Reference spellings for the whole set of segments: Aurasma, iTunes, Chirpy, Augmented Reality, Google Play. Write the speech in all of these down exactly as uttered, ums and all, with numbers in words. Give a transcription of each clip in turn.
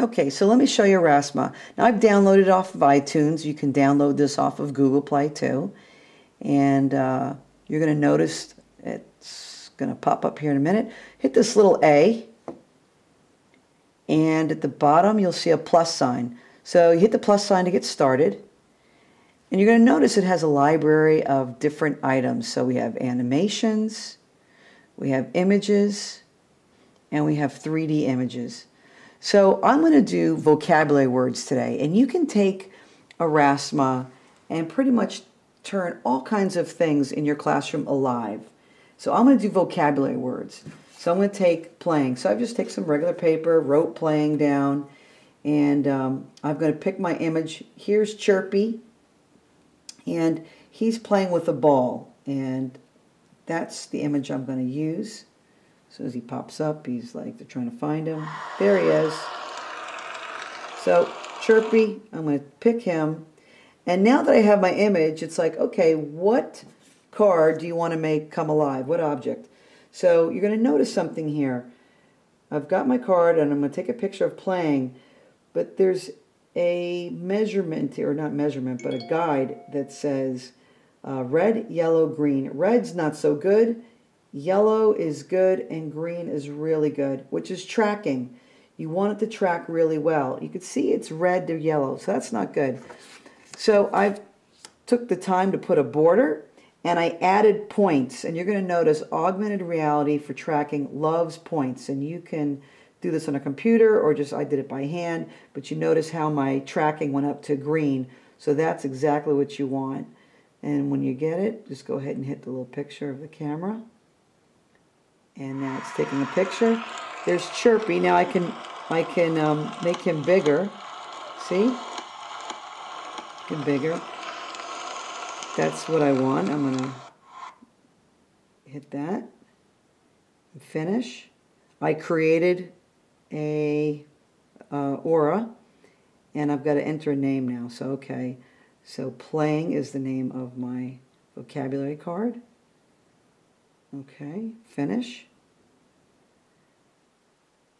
Okay, so let me show you Aurasma. Now I've downloaded off of iTunes. You can download this off of Google Play too. And uh, you're going to notice it's going to pop up here in a minute. Hit this little A. And at the bottom you'll see a plus sign. So you hit the plus sign to get started. And you're going to notice it has a library of different items. So we have animations, we have images, and we have three D images. So I'm going to do vocabulary words today, and you can take Aurasma and pretty much turn all kinds of things in your classroom alive. So I'm going to do vocabulary words. So I'm going to take playing. So I've just taken some regular paper, wrote playing down, and um, I'm going to pick my image. Here's Chirpy, and he's playing with a ball, and that's the image I'm going to use. As soon as he pops up, he's like, they're trying to find him. There he is. So, Chirpy, I'm going to pick him. And now that I have my image, it's like, okay, what card do you want to make come alive? What object? So, you're going to notice something here. I've got my card, and I'm going to take a picture of playing. But there's a measurement, or not measurement, but a guide that says uh, red, yellow, green. Red's not so good. Yellow is good and green is really good, which is tracking. You want it to track really well. You can see it's red to yellow, so that's not good. So I've took the time to put a border and I added points, and you're going to notice augmented reality for tracking loves points, and you can do this on a computer or just I did it by hand, but you notice how my tracking went up to green, so that's exactly what you want. And when you get it, just go ahead and hit the little picture of the camera. And now it's taking a picture. There's Chirpy. Now I can I can um, make him bigger. See? Make him bigger. That's what I want. I'm gonna hit that and finish. I created a uh, aura, and I've got to enter a name now. So okay, so playing is the name of my vocabulary card. Okay, finish.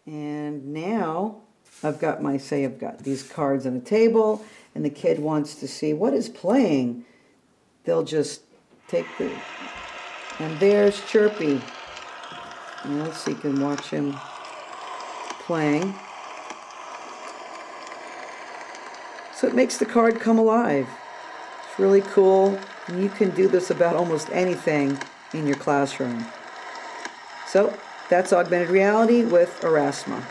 And now I've got my, say I've got these cards on a table and the kid wants to see what is playing. They'll just take the, and there's Chirpy. And let's see, you can watch him playing. So it makes the card come alive. It's really cool. And you can do this about almost anything in your classroom. So that's augmented reality with Aurasma.